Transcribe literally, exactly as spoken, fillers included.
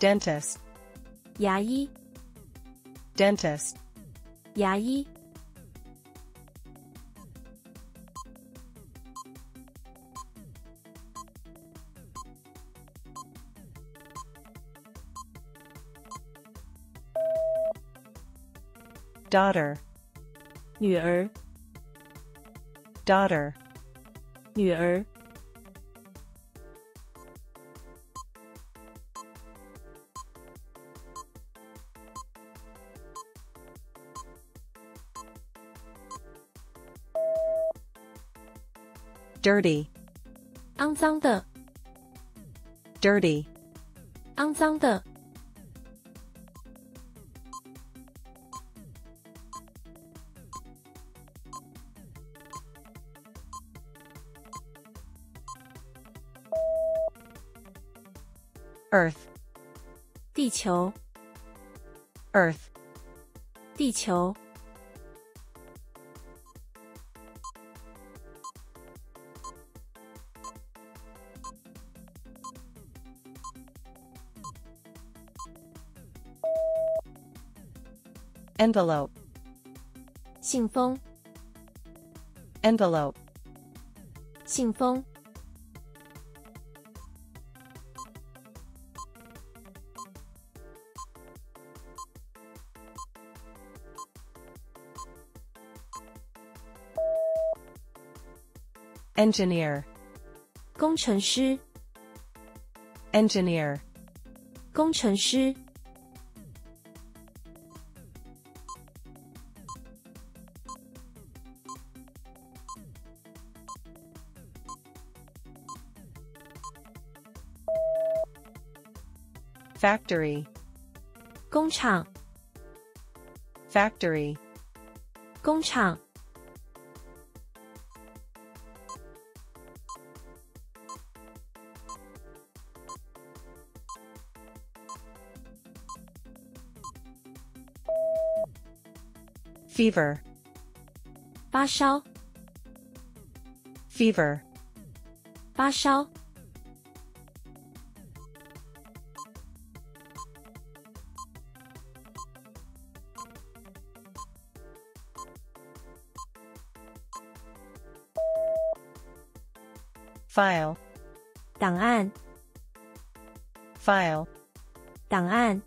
dentist, 牙医 dentist, 牙医 daughter, 女儿 daughter, 女儿 dirty, 肮脏的 dirty, 肮脏的 earth, 地球 earth, 地球 envelope, 信封 envelope, 信封 engineer, 工程师 engineer, 工程师 factory, 工厂 factory, 工厂 fever, 发烧 fever, 发烧 file, 档案 file, 档案